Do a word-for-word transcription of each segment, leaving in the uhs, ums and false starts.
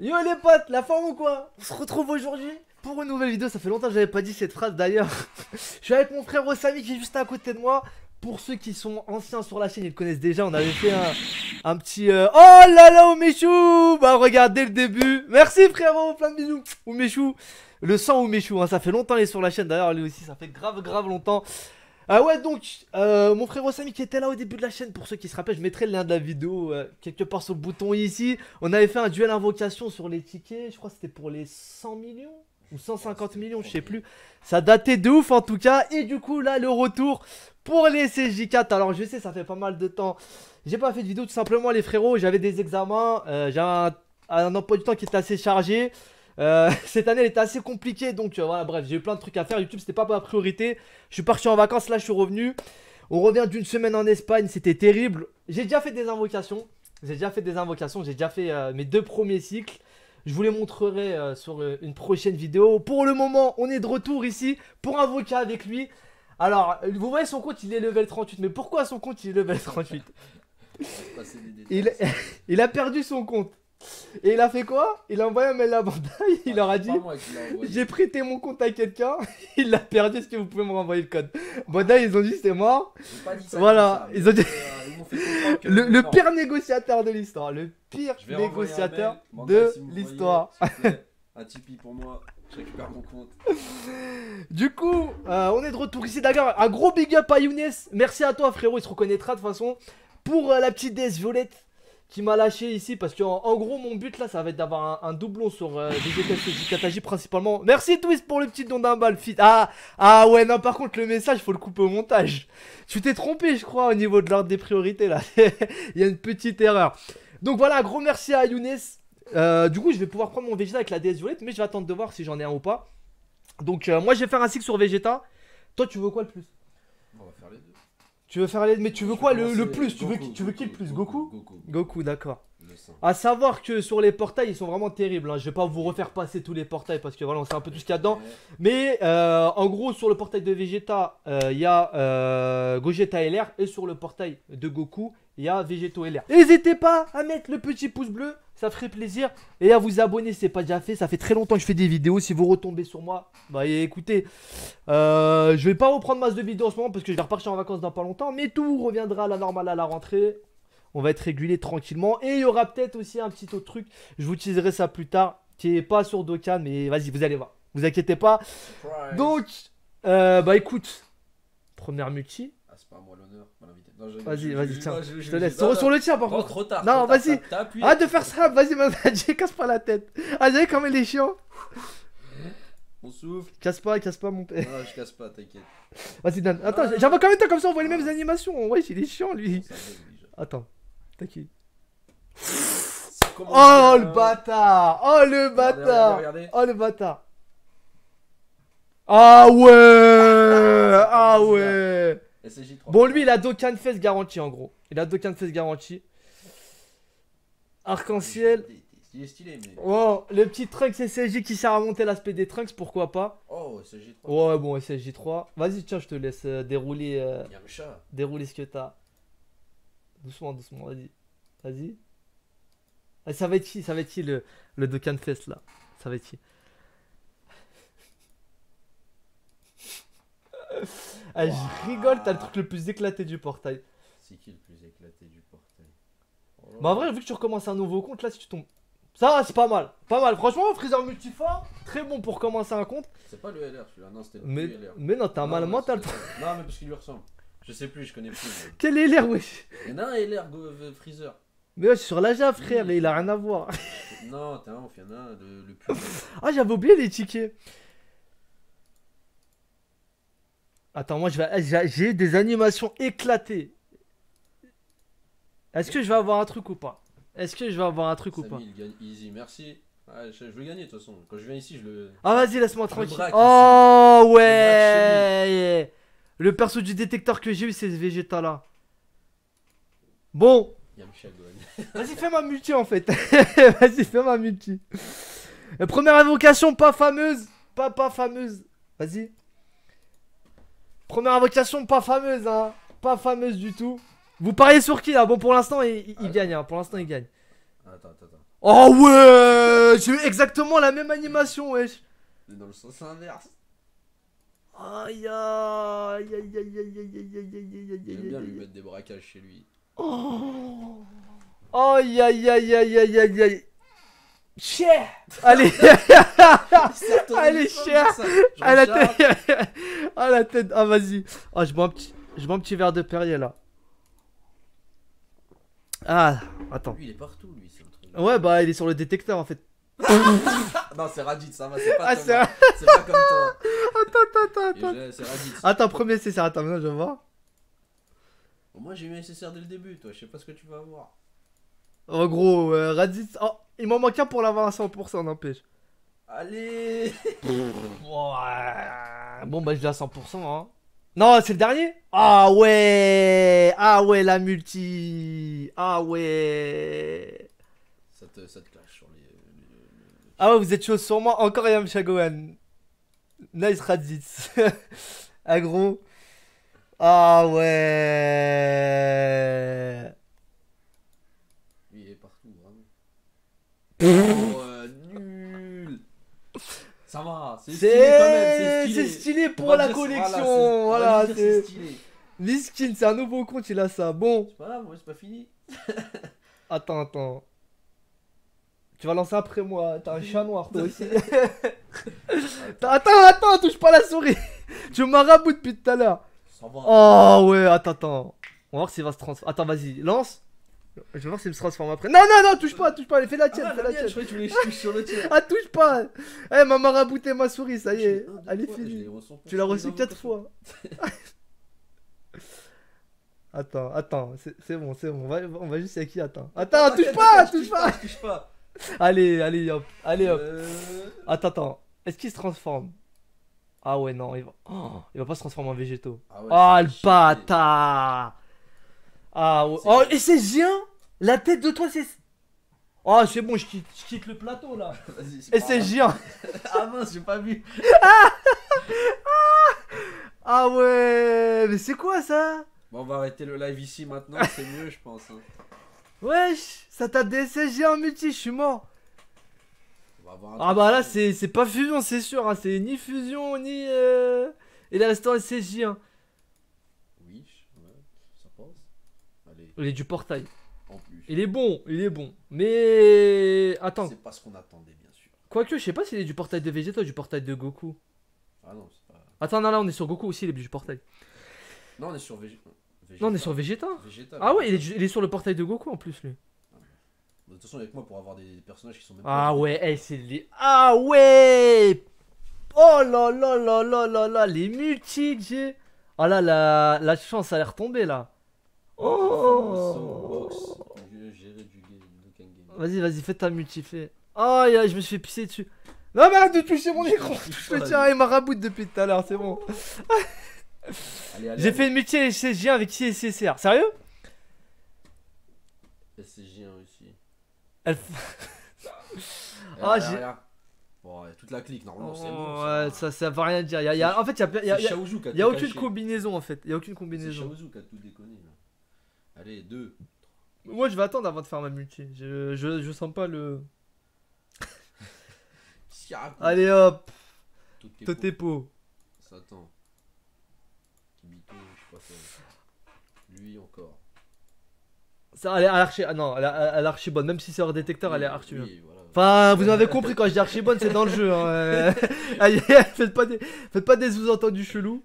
Yo les potes, la forme ou quoi? On se retrouve aujourd'hui pour une nouvelle vidéo. Ça fait longtemps que j'avais pas dit cette phrase d'ailleurs. Je suis avec mon frère Samy qui est juste à côté de moi. Pour ceux qui sont anciens sur la chaîne, ils le connaissent déjà. On avait fait un, un petit... Euh... Oh là là, Ouméchou! Bah regardez le début. Merci frérot, plein de bisous. Ouméchou, le sang Ouméchou, hein. Ça fait longtemps qu'il est sur la chaîne d'ailleurs, lui aussi. Ça fait grave grave longtemps. Ah ouais, donc euh, mon frère Samy qui était là au début de la chaîne, pour ceux qui se rappellent, je mettrai le lien de la vidéo euh, quelque part sur le bouton ici. On avait fait un duel invocation sur les tickets, je crois que c'était pour les cent millions ou cent cinquante millions, je sais plus. Ça datait de ouf en tout cas. Et du coup là, le retour pour les S S J quatre. Alors je sais, ça fait pas mal de temps, j'ai pas fait de vidéo tout simplement les frérots. J'avais des examens, euh, j'avais un, un emploi du temps qui était assez chargé. Euh, cette année elle était assez compliquée, donc euh, voilà, bref, j'ai eu plein de trucs à faire. YouTube c'était pas ma priorité. Je suis parti en vacances, là je suis revenu. On revient d'une semaine en Espagne, c'était terrible. J'ai déjà fait des invocations, j'ai déjà fait des invocations, j'ai déjà fait euh, mes deux premiers cycles. Je vous les montrerai euh, sur euh, une prochaine vidéo. Pour le moment on est de retour ici pour invoquer avec lui. Alors vous voyez son compte, il est level trente-huit, mais pourquoi son compte il est level trente-huit? il, il a perdu son compte. Et il a fait quoi? Il a envoyé un mail à Bandai, il ah, leur a dit j'ai prêté mon compte à quelqu'un, il l'a perdu, est-ce que vous pouvez me renvoyer le code? Bandai ils ont dit c'est mort. Pas dit ça, voilà, ça, ils ont dit euh, ils le, le pire négociateur de l'histoire, le pire négociateur de si l'histoire. Un Tipeee pour moi, je récupère mon compte. Du coup, euh, on est de retour ici d'accord. Un gros big up à Younes, merci à toi frérot, il se reconnaîtra de toute façon. Pour euh, la petite déesse violette qui m'a lâché ici, parce que en, en gros mon but là ça va être d'avoir un, un doublon sur euh, Vegeta et Kataji principalement. Merci Twist pour le petit don d'un bal fit. Ah ah ouais non, par contre le message faut le couper au montage. Tu t'es trompé je crois au niveau de l'ordre des priorités là. Il y a une petite erreur. Donc voilà, gros merci à Younes. euh, Du coup je vais pouvoir prendre mon Vegeta avec la déesse violette, mais je vais attendre de voir si j'en ai un ou pas. Donc euh, moi je vais faire un cycle sur Vegeta. Toi tu veux quoi le plus? On va faire les deux. Tu veux faire les... Mais tu veux quoi le, le plus? Tu veux, tu veux qui le plus? Goku. Goku, Goku d'accord. A savoir que sur les portails, ils sont vraiment terribles, hein. Je vais pas vous refaire passer tous les portails parce que voilà, on sait un peu tout ce qu'il y a dedans. Mais euh, en gros, sur le portail de Vegeta, il euh, y a euh, Gogeta L R. Et sur le portail de Goku, il y a Vegeto L R. N'hésitez pas à mettre le petit pouce bleu, ça ferait plaisir. Et à vous abonner si ce n'est pas déjà fait. Ça fait très longtemps que je fais des vidéos. Si vous retombez sur moi, bah écoutez, euh, je vais pas reprendre masse de vidéos en ce moment parce que je vais repartir en vacances dans pas longtemps. Mais tout reviendra à la normale à la rentrée. On va être régulé tranquillement. Et il y aura peut-être aussi un petit autre truc, je vous utiliserai ça plus tard, qui est pas sur Dokkan, mais vas-y, vous allez voir, vous inquiétez pas. Surprise. Donc, euh, bah écoute, première multi. Ah, c'est pas moi l'honneur, vas-y, vas-y, tiens, je, je, je te laisse. Sur, sur le tien par non, contre. Trop tard. Non, vas-y. Arrête de faire ça, vas-y, manager, casse pas la tête. Ah, vous savez comme il est chiant. On souffle. Casse pas, casse pas mon père. Non, je casse pas, t'inquiète. Vas-y, donne. Attends, ah, j'avoue quand même, comme ça on voit les mêmes animations. Ouais, il est chiant lui. Attends. T'inquiète. Oh le bâtard! Oh le bâtard! Oh le bâtard! Ah ouais! Ah ouais! Bon, lui il a DoKanFest garanti en gros. Il a DoKanFest garanti. Arc-en-ciel. Il est stylé, mais. Oh, le petit Trunks S S J qui sert à monter l'aspect des Trunks, pourquoi pas? Oh, S S J trois. Ouais, bon, S S J trois. Vas-y, tiens, je te laisse dérouler. Euh, dérouler ce que t'as. Doucement, doucement, vas-y. Vas-y. Ah, ça va être qui? Ça va être qui le, le DoKanFest là? Ça va être qui? Ah, wow. Je rigole, t'as le truc le plus éclaté du portail. C'est qui le plus éclaté du portail? Oh. Bah, en vrai, vu que tu recommences un nouveau compte là, si tu tombes. Ça, c'est pas mal. Pas mal. Franchement, Freezer multifort, très bon pour commencer un compte. C'est pas le L R celui-là, non, c'était le mais, L R. Mais non, t'as un mal mental. Non, mais parce qu'il lui ressemble. Je sais plus, je connais plus. Mais... Quel est L R, wesh? Il y en a un L R, Freezer. Mais ouais, je suis sur la Java, frère, mais il a rien à voir. Non, t'es un ouf, il y en a un, le, le plus. Ah, j'avais oublié les tickets. Attends, moi, j'ai des animations éclatées. Est-ce que je vais avoir un truc ou pas? Est-ce que je vais avoir un truc Samy, ou pas? Il gagne easy, merci. Ouais, je, je veux gagner de toute façon. Quand je viens ici, je le. Ah, vas-y, laisse-moi tranquille. Oh, ici. Ouais! Le perso du détecteur que j'ai eu, c'est ce Vegeta là. Bon. Vas-y, fais ma multi en fait. Vas-y, fais ma multi. La première invocation pas fameuse. Pas pas fameuse. Vas-y. Première invocation pas fameuse, hein. Pas fameuse du tout. Vous pariez sur qui là? Bon, pour l'instant, il, il, il gagne. Hein. Pour l'instant, il gagne. Attends, attends, attends. Oh ouais! euh, j'ai eu exactement la même animation, wesh. Dans le sens inverse. Aïe aïe aïe aïe aïe aïe aïe aïe aïe. J'aime bien lui mettre des braquages chez lui. Oh. Aïe aïe aïe aïe aïe aïe aïe. Cher. Allez. Allez cher. À la tête. À la tête. Ah vas-y. Ah je bois un petit, je bois un petit verre de Perrier là. Ah attends. Lui il est partout lui. Ouais bah il est sur le détecteur en fait. Non c'est Raditz ça va, c'est pas, ah, pas comme toi. Attends, attends, attends. C'est Raditz. Attends, premier C S R, attends, maintenant je vais voir. Bon, moi j'ai eu un C S R dès le début, toi, je sais pas ce que tu vas avoir. En oh, gros, euh, Raditz. Oh, il m'en manque un pour l'avoir à cent pour cent, n'empêche. Allez. Bon bah je l'ai à cent pour cent hein. Non, c'est le dernier. Ah ouais. Ah ouais, la multi. Ah ouais. Ça te, ça te clash sur les... Ah ouais, vous êtes chaud sur moi, encore Yamcha Gohan. Nice Raditz. Agro. Ah ouais. Lui il est partout, vraiment. Oh, euh, nul. Ça va, c'est stylé quand même, c'est stylé. C'est stylé pour la collection, voilà. C'est stylé. Miskin, c'est un nouveau compte, il a ça, bon. C'est pas là, moi c'est pas fini. Attends, attends. Tu vas lancer après moi, t'as un chat noir toi aussi. Attends, attends, touche pas la souris. Tu m'araboues depuis tout à l'heure. Oh ouais, attends, attends. On va voir s'il va se transformer. Attends, vas-y, lance. Je vais voir s'il me se transforme après. Non, non, non, touche pas, touche pas, fais la tienne, ah, fais la tienne. Je croyais que tu voulais que je touche sur le tien. Ah, touche pas. Eh, hey, m'a marabouté ma souris, ça y est. Elle est finie. Tu l'as reçu quatre fois. Attends, attends, c'est bon, c'est bon. On va, on va juste à qui, attends. Attends, touche pas, touche pas. Touche pas. Allez, allez, hop, allez, hop. Euh... Attends, attends. Est-ce qu'il se transforme? Ah ouais, non, il va... Oh, il va pas se transformer en Vegeto. Ah ouais, oh, le bâtard. Ah ouais. Oh, et c'est G un. La tête de toi, c'est... Oh, c'est bon, je quitte, je quitte le plateau, là. Et c'est G un. Ah mince, j'ai pas vu. Ah, ah ouais. Mais c'est quoi, ça? Bon, on va arrêter le live ici, maintenant. C'est mieux, je pense, hein. Wesh, ça t'a D S G en multi, je suis mort. On va avoir un ah bah là c'est pas fusion c'est sûr, hein. C'est ni fusion ni... Euh... Il est resté en S S J un. Hein. Oui, ouais, ça passe. Allez. Il est du portail. En plus. Il est bon, il est bon. Mais... Attends. C'est pas ce qu'on attendait bien sûr. Quoique je sais pas s'il est du portail de Vegeta ou du portail de Goku. Ah non, c'est pas... Attends, non là on est sur Goku aussi, il est du portail. Non on est sur Vegeta. Vegeta. Non, on est sur Vegeta. Vegeta ah ouais, il est, il est sur le portail de Goku en plus, lui. De toute façon, avec moi pour avoir des, des personnages qui sont même ah pas ouais, hey, c'est les... Ah ouais. Oh là là là là là là, les multi-J. Ah oh là, la, la chance, ça a l'air tombée, là. Oh. Vas-y, vas-y, fais ta multi, fais. Aïe, oh, je me suis fait pisser dessus. Non, mais arrête de toucher mon écran. Je le tiens, il m'a raboute depuis tout à l'heure, c'est bon. J'ai fait une multi S S J un avec qui C S R, sérieux? S S J un aussi. Elle. Ah, j'ai. Bon, toute la clique, normalement, c'est bon. Ouais, ça, ça va rien dire. En fait, il n'y a aucune combinaison en fait. Il n'y a aucune combinaison. C'est Shaozu qui a tout déconné là. Allez, deux. Moi, je vais attendre avant de faire ma multi. Je, je, je sens pas le. Allez hop. Tout est pot. Ça attend. Kibiki, je crois que... Lui encore. Ça, elle est archi... Ah non, elle est archi bonne, même si c'est hors détecteur, oui, elle est archi bonne. Oui, voilà. Enfin, vous avez compris, quand je dis archi bonne, c'est dans le jeu. Hein. Faites pas des, Faites pas des sous-entendus chelous.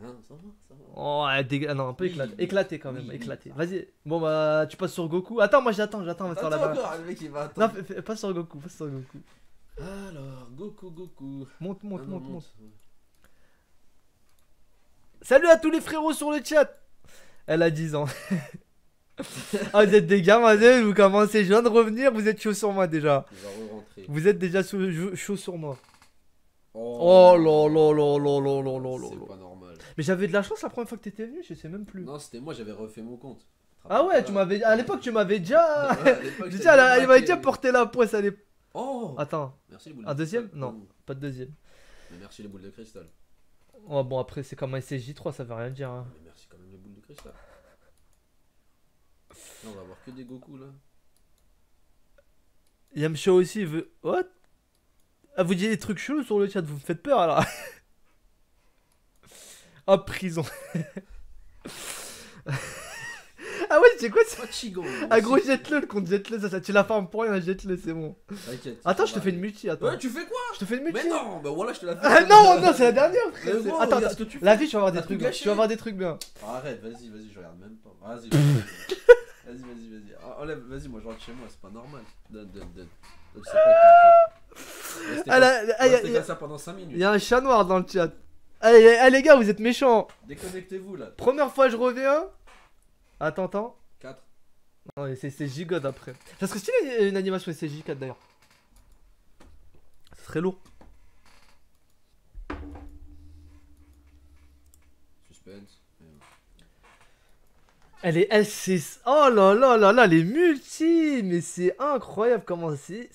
Non, ça va, ça va. Oh, elle dég... ah non, un peu oui, éclaté. Oui, éclaté quand même, oui, éclaté. Oui, Vas-y, bon bah, tu passes sur Goku. Attends, moi j'attends, j'attends, on va faire la barre. Le mec il va attendre. Non, fais, fais, passe sur Goku, passe sur Goku. Alors, Goku, Goku. Monte, monte, ah, non, monte, monte. monte. Salut à tous les frérots sur le chat. Elle a dix ans. Ah vous êtes des gamins, vous commencez, je viens de revenir, vous êtes chaud sur moi déjà. Vous êtes déjà chaud sur moi. Oh là là là là là là là là. C'est pas normal. Mais j'avais de la chance la première fois que t'étais venu, je sais même plus. Non c'était moi, j'avais refait mon compte. Ah ouais, tu m'avais, à l'époque tu m'avais déjà... Elle m'avait déjà porté la poisse à l'époque. Oh. Attends, un deuxième? Non, pas de deuxième. Merci les boules de cristal. Oh bon après c'est comme un S S J trois, ça veut rien dire hein. Mais merci quand même les boules de cristal. Là on va avoir que des Goku là. Yamcha aussi veut... What? Ah, vous dites des trucs chelous sur le chat, vous me faites peur alors. Ah, prison. Ah ouais, c'est quoi ça? Ah gros, jette-le, le compte, jette-le, ça, ça tue la farm pour rien, jette-le, c'est bon. T'inquiète. Attends, je te fais une multi, attends. Ouais, tu fais quoi? Je te fais une multi. Mais non, bah voilà, je te la fais. Ah non, non, c'est la dernière, frère. Bon, attends, attends, tu la vie, tu vas avoir des trucs, tu vas avoir des trucs bien. Arrête, vas-y, vas-y, je regarde même pas. Vas-y, vas-y, vas-y, vas-y. Enlève, vas-y, moi je rentre chez moi, c'est pas normal. Donne, donne, donne. C'est pas compliqué. Y'a ça pendant cinq minutes. Y'a un chat noir dans le chat. Allez, les gars, vous êtes méchants. Déconnectez-vous là. Première fois, je reviens. Attends, attends. quatre. Non, mais c'est S S J quatre après. Ça serait stylé une animation S S J quatre d'ailleurs. Ça serait lourd. Suspense. Elle est S six. Oh là là là là, les multis. Mais c'est incroyable comment c'est.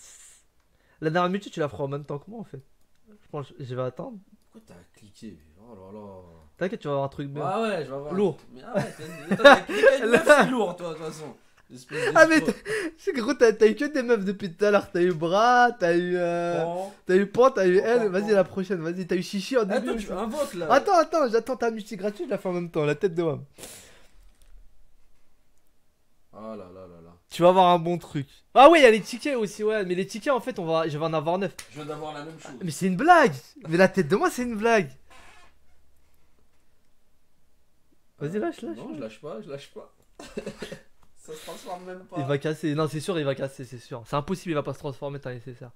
La dernière multi, tu la feras en même temps que moi en fait. Je pense que je vais attendre. Pourquoi t'as cliqué? Oh là là. T'inquiète, tu vas avoir un truc bien. Ah ouais, je vais avoir. Lourd. Mais ah ouais, t'as une meuf qui lourd, toi, de toute façon. Ah mais c'est gros, t'as eu que des meufs depuis tout à l'heure. T'as eu Bra, t'as eu. T'as eu Pan, t'as eu elle. Vas-y, la prochaine, vas-y. T'as eu Chichi en début. Attends, tu invoques là. Attends, attends, j'attends ta multi gratuite, je la fais en même temps. La tête de Wam. Oh là là là là. Tu vas avoir un bon truc. Ah ouais, il y a les tickets aussi, ouais. Mais les tickets, en fait, on va, je vais en avoir neuf. Je veux d'avoir la même chose. Mais c'est une blague. Mais la tête de moi, c'est une blague. Vas-y, lâche, lâche. Non, je lâche pas, je lâche pas. Ça se transforme même pas. Il va casser, non, c'est sûr, il va casser, c'est sûr. C'est impossible, il va pas se transformer, t'as nécessaire.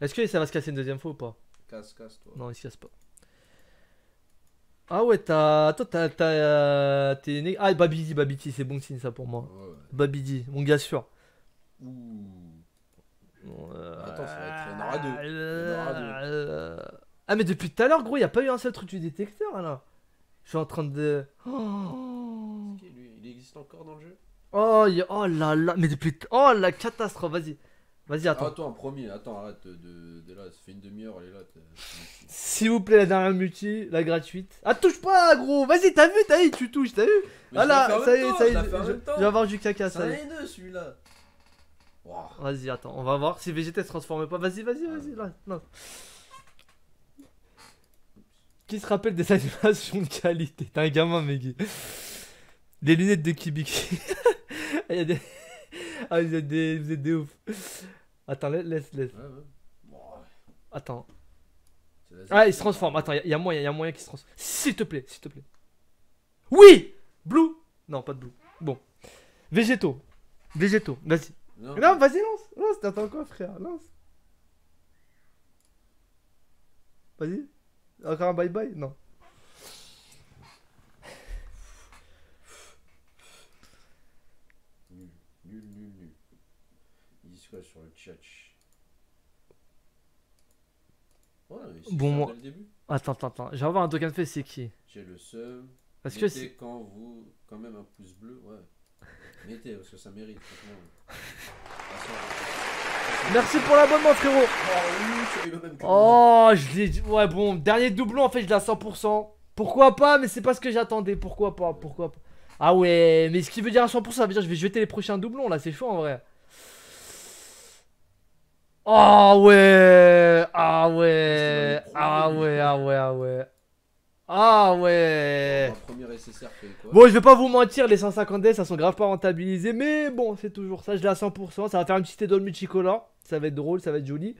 Est-ce que ça va se casser une deuxième fois ou pas? Casse, casse, toi. Non, il se casse pas. Ah ouais, t'as. Toi, t'as. T'es né. Ah, Babidi, Babidi, c'est bon signe ça pour moi. Ouais, ouais. Babidi, mon gars sûr. Ouh. Bon, euh... Attends, ça va être. On aura deux. On aura deux. Ah, mais depuis tout à l'heure, gros, y'a pas eu un seul truc du détecteur là. Je suis en train de. Oh okay, lui, il existe encore dans le jeu? Oh, y... oh là là, mais depuis. Oh la catastrophe, vas-y. Vas-y, attends. Ah, attends, en premier, attends, arrête de, de là, ça fait une demi-heure, elle est là. S'il vous plaît, la dernière multi, la gratuite. Ah, touche pas, gros, vas-y, t'as vu, t'as vu, tu touches, t'as vu? Voilà, ah, ça y est, ça y est, je, je, je vais avoir du caca, ça y est. deux, celui-là. Wow. Vas-y, attends, on va voir si Vegeta se transforme pas. Vas-y, vas-y, vas-y, ah. Là, non. Qui se rappelle des animations de qualité? T'es un gamin, Meggy. Des lunettes de Kibiki. Il y a des... Ah, vous êtes des, vous êtes des ouf. Attends, laisse, laisse. Ouais, ouais. Attends. Ah, il se transforme. Attends, il y a moyen, il y a moyen qu'il se transforme. S'il te plaît, s'il te plaît. Oui! Blue! Non, pas de Blue. Bon. Vegeto. Vegeto, vas-y. Non, non vas-y, lance. Lance, t'attends quoi, frère? Lance. Vas-y. Encore un bye bye? Non. Nul, nul, nul, nul. Ils disent quoi sur le chat? Ouais, ils bon, moi. Attends, attends, attends. J'ai avoir un DoKanFest, c'est qui? J'ai le seum. Parce mettez que c'est. Quand vous. Quand même un pouce bleu, ouais. Mettez, parce que ça mérite. Merci pour l'abonnement, frérot. Oh, je l'ai dit. Ouais, bon, dernier doublon, en fait, je l'ai à cent pour cent. Pourquoi pas? Mais c'est pas ce que j'attendais. Pourquoi pas? Pourquoi pas? Ah ouais, mais ce qui veut dire à cent pour cent, ça veut dire que je vais jeter les prochains doublons, là, c'est chaud, en vrai. Oh ouais. Ah ouais. Ah ouais, ah ouais, ah ouais. Ah ouais. Bon, je vais pas vous mentir, les cent cinquante D, ça sont grave pas rentabilisés, mais bon, c'est toujours ça, je l'ai à cent pour cent, ça va faire une petite édole multicolore. Ça va être drôle, ça va être joli.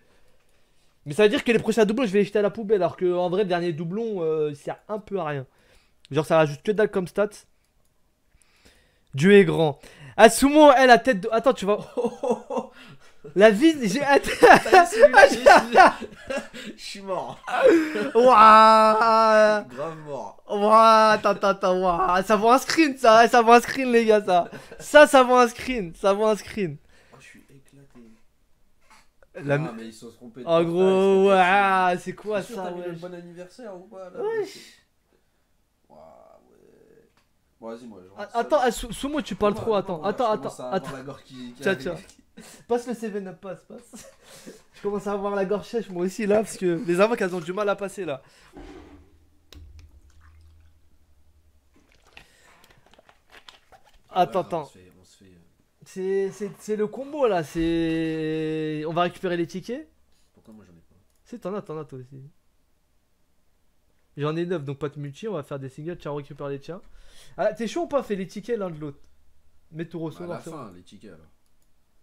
Mais ça veut dire que les prochains doublons, je vais les jeter à la poubelle. Alors que en vrai, le dernier doublon, euh, il sert un peu à rien. Genre, ça rajoute que dalle comme stats. Dieu est grand. Ah, Sumo, elle a tête de. Attends, tu vas. Oh, oh, oh. La vie, j'ai. Je suis mort. Wouah. Grave mort. Wouah, attends, attends, attends. Wouah. Ça vaut un screen, ça. Ça vaut un screen, les gars, ça. Ça, ça vaut un screen. Ça vaut un screen. La... Ah, mais ils sont trompés. Oh gros, ouais, c'est quoi ça? T'as mis le bon anniversaire ou quoi? Wesh. Waouh, ouais. Bon, vas-y, moi je. Attends, Sumo, tu parles trop. Attends, attends, attends. Tiens, tiens. Passe le seven up, passe, passe. Je commence à avoir la gorge sèche moi aussi là, parce que les invoques elles ont du mal à passer là. Attends, attends. C'est le combo là, c'est... On va récupérer les tickets. Pourquoi moi j'en ai pas? Si t'en as, t'en as toi aussi. J'en ai neuf, donc pas de multi, on va faire des singles, tiens on récupère les tiens. Ah, t'es chaud ou pas? Fais les tickets l'un de l'autre. Mets tout bah à la fin, les tickets alors.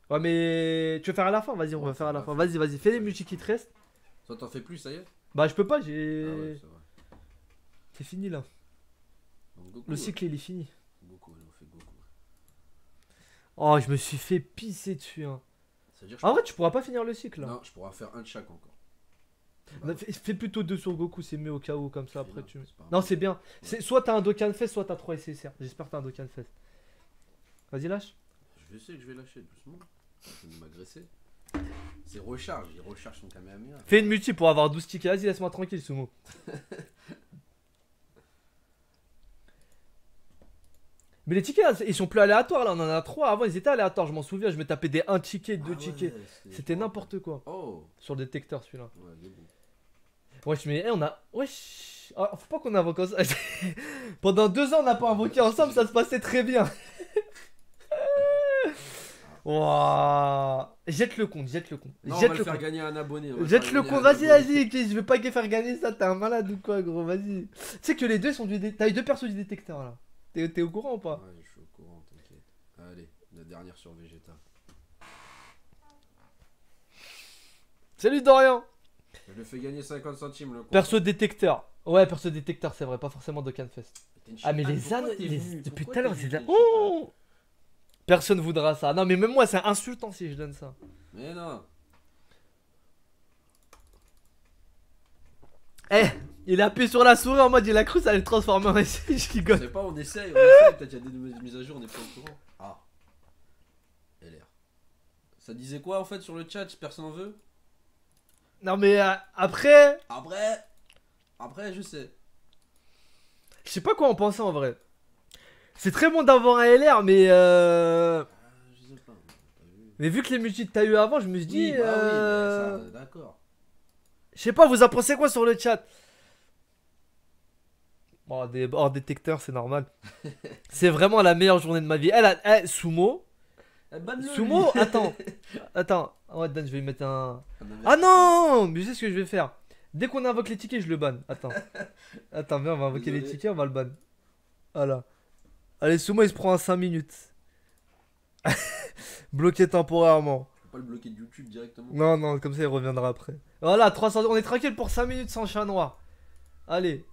Ouais mais... Tu veux faire à la fin? Vas-y, on ouais, va faire à la fin. Vas-y, vas-y, fais les multi qui te restent. Ça t'en fait plus, ça y est? Bah je peux pas, j'ai... Ah ouais, c'est fini là. Donc, Goku, le cycle ouais. il est fini. Goku, on fait Goku. Oh, je me suis fait pisser dessus. Hein. Ça veut dire, je en peux... vrai, tu pourras pas finir le cycle. Hein. Non, je pourrais faire un de chaque encore. Bah, fais, fais plutôt deux sur Goku, c'est mieux au cas où, comme ça après bien, tu. Non, c'est bien. Ouais. Soit t'as un DoKanFest, soit t'as trois S S R. J'espère que t'as un DoKanFest. Vas-y, lâche. Je sais que je vais lâcher doucement. Je vais m'agresser. C'est recharge, il recharge son caméra. Fais une multi pour avoir douze tickets. Vas-y, laisse-moi tranquille, Sumo. Mais les tickets, ils sont plus aléatoires là, on en a trois. Avant, ils étaient aléatoires, je m'en souviens. Je me tapais des un ticket, deux ah ouais, tickets. C'était n'importe quoi. Oh. Sur le détecteur, celui-là. Ouais, wesh, mais hey, on a. Wesh. Ah, faut pas qu'on invoque ensemble. Pendant deux ans, on n'a pas invoqué ensemble, ça se passait très bien. Wow. Jette le compte, jette le compte. Non, jette on va le faire compte. Gagner un abonné. Jette le compte, vas-y, vas-y. Je vais pas faire gagner ça, t'es un malade ou quoi, gros, vas-y. Tu sais que les deux sont du. Dé... T'as eu deux persos du détecteur là. T'es au courant ou pas? Ouais, je suis au courant, t'inquiète. Allez, la dernière sur Vegeta. Salut Dorian! Je le fais gagner cinquante centimes le coup. Perso détecteur. Ouais, perso détecteur, c'est vrai, pas forcément DoKanFest. Ah, mais les ânes, depuis tout à l'heure, c'est de la. Oh! Personne voudra ça. Non, mais même moi, c'est insultant si je donne ça. Mais non! Eh! Il a appuyé sur la souris en mode il a cru ça allait le transformer en S S J qui gagne. Je sais pas, on essaye, on essaye, peut-être qu'il y a des mises à jour, on est pas au courant. Ah. L R. Ça disait quoi en fait sur le chat si personne en veut? Non mais euh, après. Après. Après, je sais. Je sais pas quoi en penser en vrai. C'est très bon d'avoir un L R, mais euh. euh je sais pas. Mais vu que les multis t'as eu avant, je me suis dit. Oui, bah, euh... oui, bah, d'accord. Je sais pas, vous en pensez quoi sur le chat? Bon, des, hors détecteur, c'est normal. C'est vraiment la meilleure journée de ma vie. Elle a. Elle, Sumo. Sumo, attends. Attends. Oh, Dan, je vais lui mettre un. Ah non! Mais je sais ce que je vais faire. Dès qu'on invoque les tickets, je le banne. Attends. Attends, viens, on va invoquer les tickets, on va le ban. Voilà. Allez, Sumo, il se prend un cinq minutes. Bloqué temporairement. Je peux pas le bloquer de YouTube directement. Non, non, comme ça, il reviendra après. Voilà, trois cents. On est tranquille pour cinq minutes sans chat noir. Allez.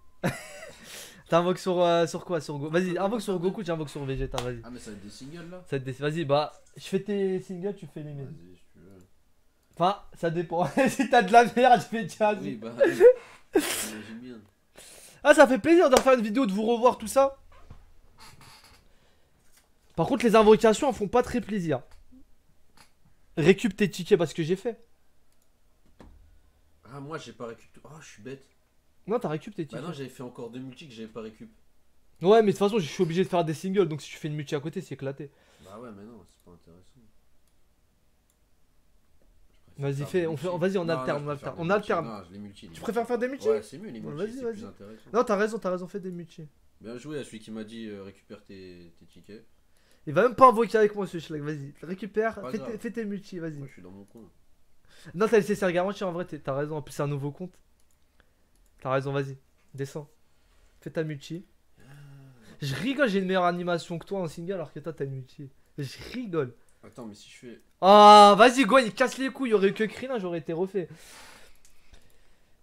T'invoques sur, euh, sur quoi? Sur Goku. Vas-y, invoque sur Goku, j'invoque sur Vegeta, vas-y. Ah mais ça va être des singles là. Ça va être des... Vas-y, bah, je fais tes singles, tu fais les miennes. Vas-y, si tu veux. Enfin, ça dépend. Si t'as de la merde, je fais déjà. Oui, bah, oui. Bien. Ah, ça fait plaisir d'en faire une vidéo, de vous revoir, tout ça. Par contre, les invocations en font pas très plaisir. Récup tes tickets parce que j'ai fait. Ah, moi j'ai pas récupéré. Oh, je suis bête. Non, t'as récup tes tickets. Bah non, j'avais fait encore deux multis que j'avais pas récup. Ouais, mais de toute façon, je suis obligé de faire des singles, donc si tu fais une multi à côté, c'est éclaté. Bah ouais, mais non, c'est pas intéressant. Vas-y, fais, on fait, vas-y, on alterne, on alterne. On alterne. Tu préfères faire des multis? Ouais, c'est mieux les multis. Vas-y, vas-y. Non, t'as raison, t'as raison, fais des multis. Bien joué à celui qui m'a dit euh, récupère tes, tes tickets. Il va même pas invoquer avec moi ce schlag, vas-y, récupère, fais, fais tes multis, vas-y. Moi, je suis dans mon compte. Non, t'as laissé ça garantir, en vrai, t'as raison, en plus, c'est un nouveau compte. T'as raison, vas-y, descends. Fais ta multi. Je rigole, j'ai une meilleure animation que toi en single alors que toi t'as une multi. Je rigole. Attends, mais si je fais. Ah, oh, vas-y, Gohan, il casse les couilles, il y aurait que Krillin, j'aurais été refait.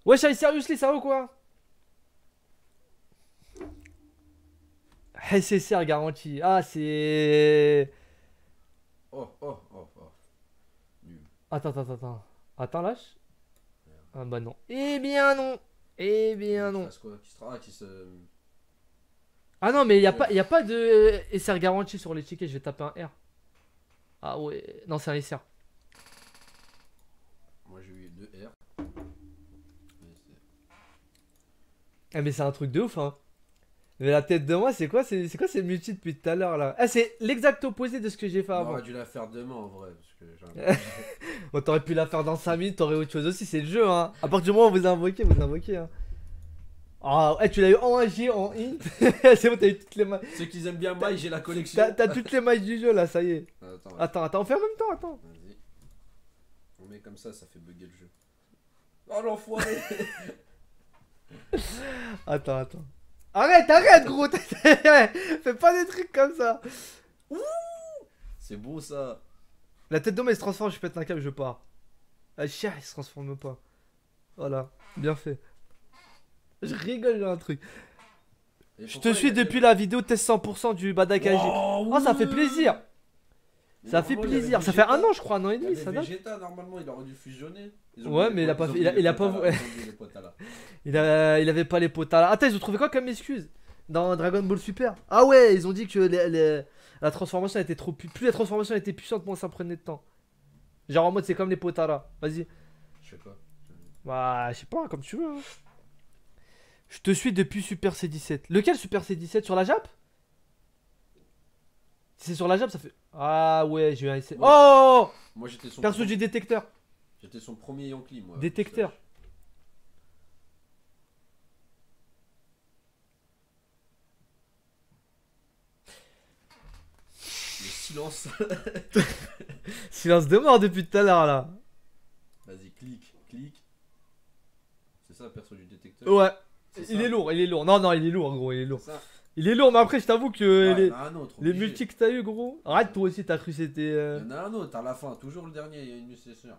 Wesh, allez, seriously, ça vaut quoi? S S R garanti. Ah, c'est. Oh, oh, oh, oh. Nul. Attends, attends, attends. Attends, lâche. Ah, bah non. Eh bien, non. Eh bien non. Ah non mais il n'y a, ouais. a pas de S R garanti sur les tickets, je vais taper un R. Ah ouais, non c'est un S R. Moi j'ai eu deux R. Ah mais c'est un truc de ouf hein. Mais la tête de moi c'est quoi? C'est quoi ces multi depuis tout à l'heure là? Ah c'est l'exact opposé de ce que j'ai fait avant. On aurait dû la faire demain en vrai parce que bon, t'aurais pu la faire dans cinq minutes, t'aurais autre chose aussi, c'est le jeu hein. À partir du moment où vous invoquez, vous invoquez hein. Oh, hey, tu l'as eu en I G, en I. C'est bon, t'as eu toutes les mailles. Ceux qui aiment bien mailles, j'ai la collection. T'as toutes les mailles du jeu là, ça y est. Attends, ouais. attends, attends, on fait en même temps, attends. Vas-y. On met comme ça, ça fait bugger le jeu. Oh l'enfoiré. Attends, attends. Arrête, arrête gros. Fais pas des trucs comme ça. C'est beau ça. La tête d'homme elle se transforme, je pète un câble, je pars. La chère, elle se transforme pas. Voilà, bien fait. Je rigole, j'ai un truc. Je te suis depuis la vidéo test cent pour cent du Badakage. Oh, oh, ça fait plaisir. Mais ça fait plaisir. Ça fait un an, je crois, un an et demi. Ça Vegeta, date. Normalement, il aurait dû fusionner. Ouais, mais il a pas fait. Il a pas. Il avait pas les potas là. Attends, ils ont trouvé quoi comme excuse dans Dragon Ball Super? Ah ouais, ils ont dit que les, les... la transformation était trop pu... plus la transformation était puissante, moins ça prenait de temps. Genre en mode, c'est comme les potas là. Vas-y. Je sais pas. Bah, je sais pas, comme tu veux. Hein. Je te suis depuis Super C dix-sept. Lequel Super C dix-sept? Sur la Jap? C'est sur la Jap, ça fait... Ah ouais, j'ai eu un essai. Ouais. Oh moi j'étais son... Perso du détecteur. J'étais son premier Yankee, moi. Détecteur. Le silence. Silence de mort depuis tout à l'heure, là. Vas-y, clique, clique. C'est ça, perso du détecteur? Ouais. Est il ça. est lourd, il est lourd. Non, non, il est lourd, gros, il est lourd. Est il est lourd, mais après, je t'avoue que ah, les, a autre, les multis que t'as eu, gros. Arrête, toi aussi, t'as cru c'était. Euh... Il y en a un autre à la fin, toujours le dernier, il y a une nécessaire.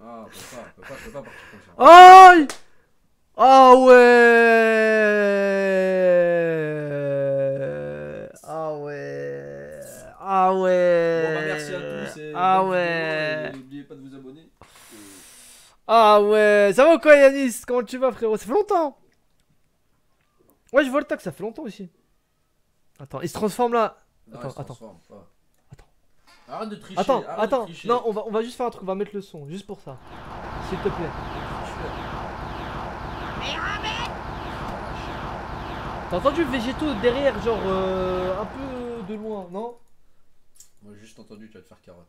Ah, je peux pas, je peux pas, je peux pas partir comme ça. Aïe. Ah ouais. Ah ouais. Ah ouais. Bon, bah, merci à tous. Et ah ouais. N'oubliez pas de vous abonner. Et... Ah ouais. Ça va ou quoi, Yanis? Comment tu vas, frérot? Ça fait longtemps. Ouais, je vois le tac, ça fait longtemps aussi. Attends, il se transforme là. Non, attends, il se transforme, attends. Pas. Attends. Arrête de tricher. Attends, arrête attends. De tricher. Non, on va, on va juste faire un truc. On va mettre le son, juste pour ça. S'il te plaît. T'as entendu le Vegeto derrière, genre euh, un peu de loin, non? Moi j'ai juste entendu, tu vas te faire carotte.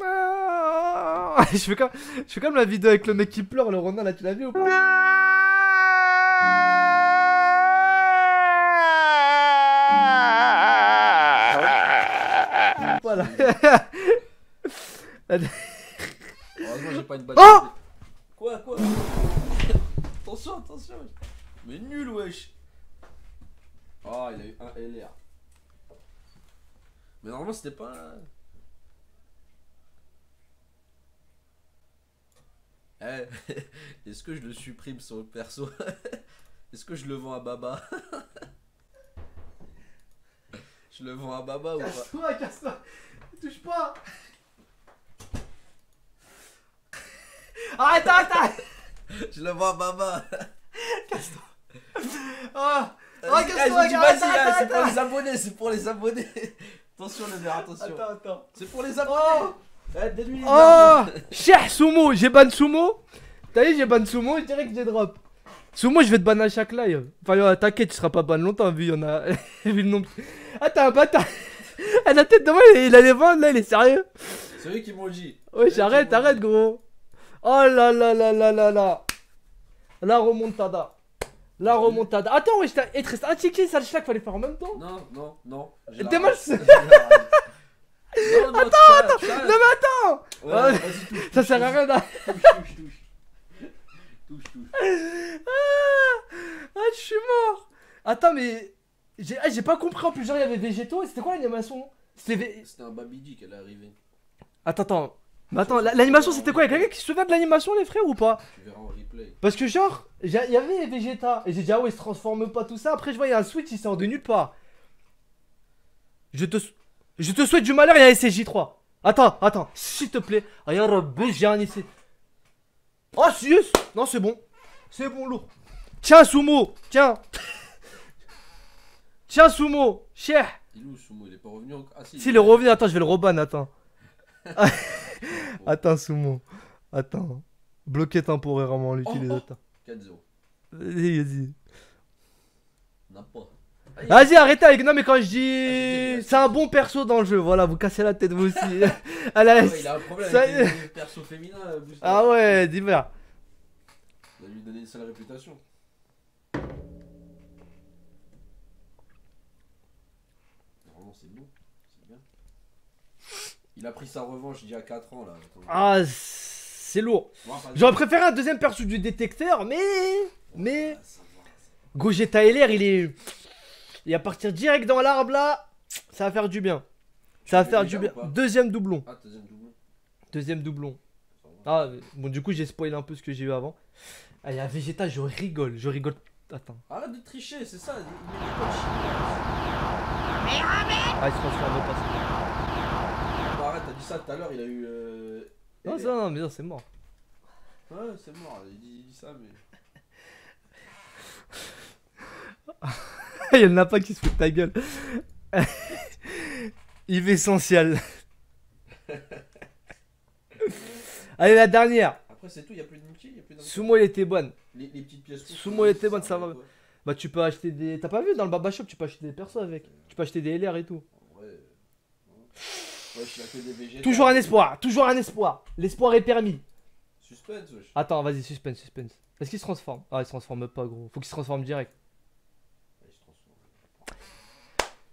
Non. je, fais comme, je fais comme la vidéo avec le mec qui pleure, le Ronin là, tu l'as vu ou pas? Voilà. Heureusement j'ai pas une balle. Oh quoi quoi? Attention, attention. Mais nul wesh. Oh il a eu un L R. Mais normalement c'était pas... Hey, est-ce que je le supprime sur le perso? Est-ce que je le vends à Baba? Je le vends à Baba ou pas? Casse-toi, casse-toi. Touche pas. Arrête, arrête, arrête. Je le vends à Baba. Casse-toi. Ah, oh, oh, casse-toi, casse-toi. C'est pour les abonnés, c'est pour les abonnés. Attention le verre, attention. Attends, attends. C'est pour les abonnés. Oh, eh, oh cher Sumo, j'ai ban Sumo. T'as vu, j'ai ban Sumo et direct j'ai drop. Sumo, je vais te ban à chaque live. Enfin, t'inquiète, tu seras pas ban longtemps vu, y en a... vu le nombre. Ah, t'as un bâtard. À la tête de moi, il a les vendre là, il est sérieux. C'est lui qui m'ont dit. Ouais, j'arrête, arrête gros. Oh là là là là là là. La remontada. La remontada. Attends, ouais, il te reste un ticket, ça le schlag, fallait faire en même temps. Non, non, non. T'es mal. Non, non, attends, ça, attends, ça, non mais attends ouais, ah, touche, touche, ça sert à rien là. Touche, touche, touche. Touche, touche. Ah, ah je suis mort. Attends mais... J'ai ah, pas compris en plus, genre il y avait Vegeto et c'était quoi l'animation? C'était un Babidi qu'elle est arrivée. Attends, attends. Mais attends, l'animation c'était quoi? Y'a quelqu'un qui se souvient de l'animation les frères ou pas? Tu verras en replay. Parce que genre, il y avait Vegeta et j'ai dit ah ouais il se transforme pas tout ça. Après je vois il y a un switch, il sort de nulle part. Je te... Je te souhaite du malheur, il y a S S J trois. Attends, attends, s'il te plaît. Aïe, Rabbi, j'ai un essai. Oh, c'est juste. Non, c'est bon. C'est bon, lourd. Tiens, Sumo. Tiens. Tiens, Sumo. Cher. Il est où, Sumo? Il est pas revenu encore. Ah, si. Si, il est revenu. Attends, je vais le reban. Attends. Attends, Sumo. Attends. Bloqué temporairement l'utilisateur. quatre zéro. Vas-y, vas-y. N'a pas. Vas-y, arrêtez avec. Non, mais quand je dis. C'est un bon perso dans le jeu, voilà, vous cassez la tête vous aussi. Ah ouais, il a un problème ça... avec les persos féminins. Ah ouais, divers. Il a lui donné une sale réputation. Vraiment, c'est beau. C'est bien. Il a pris sa revanche il y a quatre ans là. Ah, c'est lourd. J'aurais préféré un deuxième perso du détecteur, mais. Mais. Gogeta L R, il est. Il va partir direct dans l'arbre là. Ça va faire du bien. Ça va faire du bien. Deuxième doublon. Ah, deuxième doublon. Deuxième doublon. Ah, bon, du coup, j'ai spoilé un peu ce que j'ai eu avant. Allez, à Vegeta, je rigole. Je rigole. Attends. Arrête de tricher, c'est ça. Ah, il se transforme au passé. Arrête, t'as dit ça tout à l'heure, il a eu. Euh... Non, ça, non, mais c'est mort. Ouais, c'est mort. Il dit, il dit ça, mais. Il y en a pas qui se fout de ta gueule. Yves Essentiel. Allez, la dernière. Après, c'est tout, il n'y a plus de Mickey. Sumo, elle était bonne. Les, les petites pièces. Sumo, elle était bonne, ça va. Bah, tu peux acheter des. T'as pas vu dans le Baba Shop, tu peux acheter des persos avec. Ouais. Tu peux acheter des L R et tout. Ouais. Ouais, je suis des Vegeta. Toujours un espoir, toujours un espoir. L'espoir est permis. Suspense, wesh. Attends, vas-y, suspense, suspense. Est-ce qu'il se transforme? Ah, il se transforme pas, gros. Faut qu'il se transforme direct.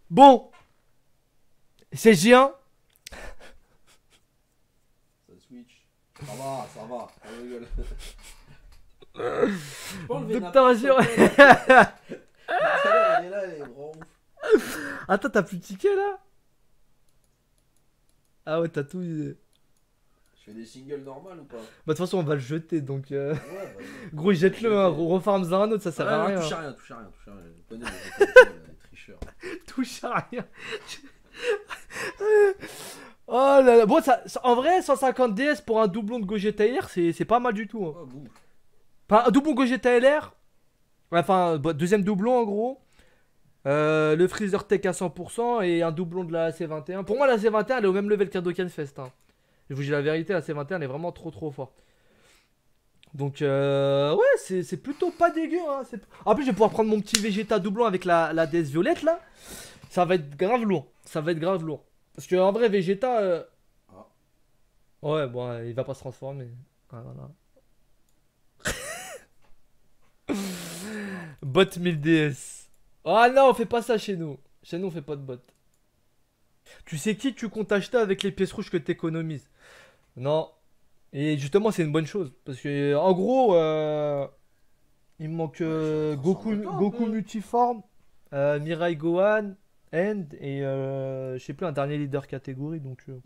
Bon, c'est J un. Ça switch. Ça va, ça va. On rigole. Docteur Azure. Attends, t'as plus de tickets là? Ah ouais, t'as tout. Je fais des singles normales ou pas? Bah, de toute façon, on va le jeter donc. Euh... Ouais, bah, gros, jette-le, hein. Refarme-en un autre, ça sert à rien. Touche à rien, touche à rien, touche à rien. Touche à rien. Oh là là. Bon, ça, en vrai, cent cinquante D S pour un doublon de Gogeta L R, c'est pas mal du tout. Hein. Oh, enfin, un doublon Gogeta L R. Enfin, deuxième doublon en gros. Euh, le Freezer Tech à cent pour cent et un doublon de la C vingt et un. Pour moi, la C vingt et un, elle est au même level qu'un DokanFest. Hein. Je vous dis la vérité, la C vingt et un, elle est vraiment trop trop forte. Donc, euh, ouais, c'est plutôt pas dégueu. Hein. En plus, je vais pouvoir prendre mon petit Vegeta doublon avec la, la D S violette là. Ça va être grave lourd. Ça va être grave lourd. Parce qu'en vrai, Vegeta. Euh... Ah. Ouais, bon, il va pas se transformer. Ah, voilà. Bot mille D S. Ah non, on fait pas ça chez nous. Chez nous, on fait pas de bot. Tu sais qui tu comptes acheter avec les pièces rouges que t'économises? Non. Et justement, c'est une bonne chose. Parce que, en gros, euh, il me manque euh, Goku, Goku multiforme, euh, Mirai Gohan, End, et euh, je sais plus, un dernier leader catégorie. Donc, euh,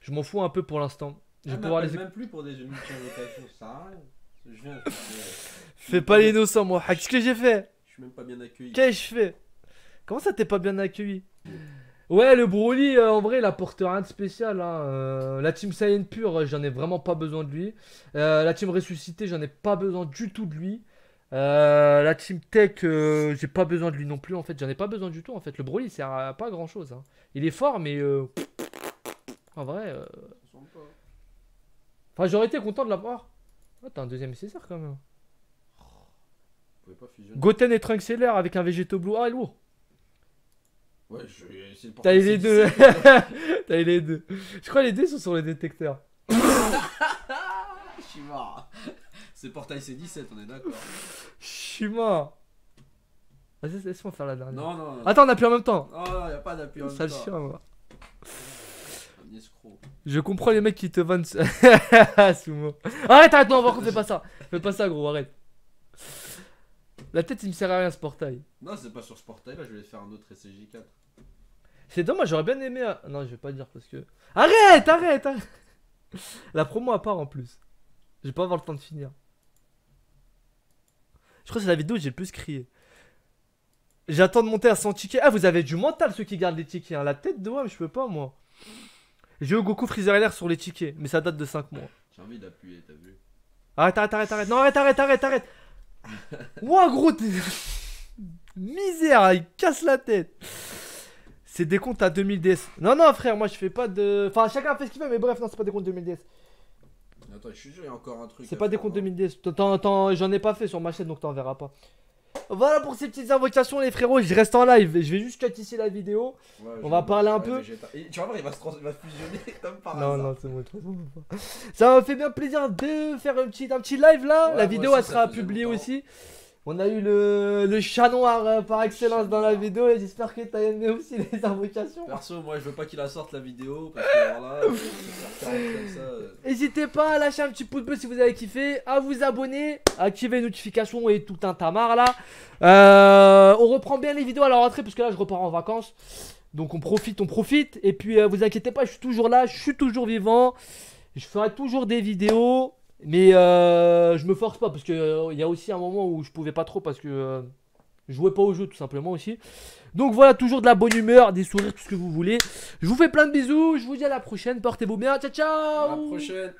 je m'en fous un peu pour l'instant. Je vais ah, pouvoir les. Même plus pour des jeux multi-invocations, ça arrive. Je viens. Je fais pas l'innocent, moi. Qu'est-ce que j'ai fait? Je suis même pas bien accueilli. Qu'est-ce que je fais? Comment ça, t'es pas bien accueilli? Ouais, le Broly, euh, en vrai, il apporte rien de spécial. Hein. Euh, la team Saiyan pure, j'en ai vraiment pas besoin de lui. Euh, la team ressuscité, j'en ai pas besoin du tout de lui. Euh, la team Tech, euh, j'ai pas besoin de lui non plus, en fait. J'en ai pas besoin du tout, en fait. Le Broly, il sert à pas grand-chose. Hein. Il est fort, mais... Euh, en vrai... Euh... Enfin, j'aurais été content de l'avoir. Oh, t'as un deuxième nécessaire, quand même. Goten et Trunks L R avec un Vegeto Blue. Ah, lourd. Ouais, je... T'as eu les deux. T'as eu les deux. Je crois que les deux sont sur le détecteur. Je suis mort. C'est portail C dix-sept, on est d'accord. Je suis mort. Vas-y, laisse-moi faire la dernière. Non, non, non. Attends, on appuie en même temps. Non, non, y'a pas d'appui en même temps. Sale chien, moi. Un escroc. Je comprends les mecs qui te vannent. Sumo. Arrête, arrête, non, par contre, fais pas ça. Fais pas ça, gros, arrête. La tête, il me sert à rien, ce portail. Non, c'est pas sur ce portail là, je vais faire un autre S S J quatre. C'est dommage, j'aurais bien aimé... À... Non, je vais pas dire parce que... Arrête, arrête, arrête. La promo à part en plus. Je vais pas avoir le temps de finir. Je crois que c'est la vidéo où j'ai le plus crié. J'attends de monter à cent tickets. Ah, vous avez du mental ceux qui gardent les tickets. Hein. La tête de ouais, mais je peux pas, moi. J'ai eu Goku Freezer L R sur les tickets, mais ça date de cinq mois. J'ai envie d'appuyer, t'as vu? Arrête, arrête, arrête, arrête. Non, arrête, arrête, arrête, arrête. Ouah, gros, t'es... Misère, il casse la tête. C'est des comptes à deux mille D S. Non, non, frère, moi je fais pas de... Enfin, chacun fait ce qu'il veut, mais bref, non, c'est pas des comptes deux mille D S. Attends, je suis sûr, il y a encore un truc. C'est pas des comptes deux mille D S. J'en ai pas fait sur ma chaîne, donc t'en verras pas. Voilà pour ces petites invocations les frérots, je reste en live, je vais juste cut ici la vidéo, ouais, on va parler un ouais, peu. Et tu vas voir il va se trans... il va fusionner comme par hasard. Non non c'est bon, pas. Ça m'a fait bien plaisir de faire un petit, un petit live là, ouais, la vidéo aussi, elle sera publiée aussi. On a eu le, le chat noir par excellence dans la vidéo et j'espère que t'as aimé aussi les invocations. Perso, moi je veux pas qu'il la sorte la vidéo parce que voilà, n'hésitez pas à lâcher un petit pouce bleu si vous avez kiffé, à vous abonner, à activer les notifications et tout un tamar là. Euh, on reprend bien les vidéos à la rentrée parce que là je repars en vacances. Donc on profite, on profite. Et puis euh, vous inquiétez pas, je suis toujours là, je suis toujours vivant. Je ferai toujours des vidéos. Mais euh, je me force pas parce qu'il euh, y a aussi un moment où je pouvais pas trop parce que euh, je jouais pas au jeu tout simplement aussi. Donc voilà, toujours de la bonne humeur, des sourires, tout ce que vous voulez. Je vous fais plein de bisous, je vous dis à la prochaine, portez-vous bien, ciao ciao. À la prochaine.